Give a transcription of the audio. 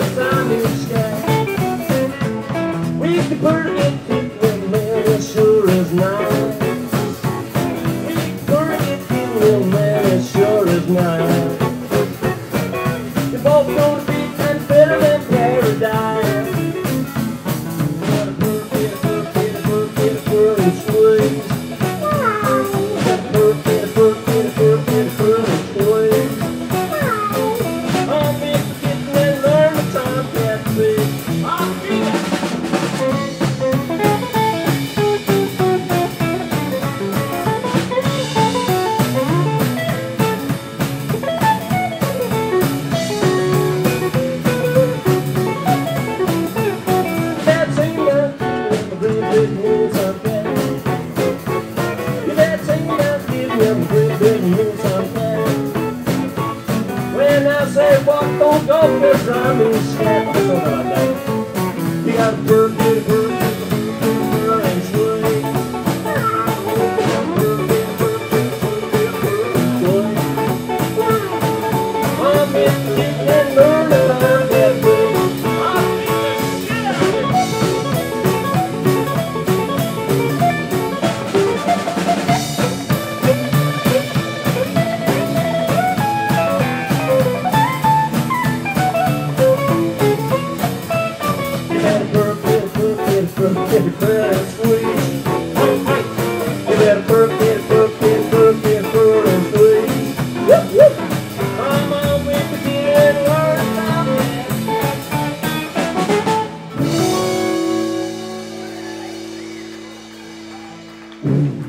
there's a new sky. With the burning heat, the man sure is nice. With the burning heat, the man sure is nice. They're both gonna be and better than paradise. What a perfect, perfect, perfect, perfect place. Don't go for I'm in step. I don't know that. You got perfect,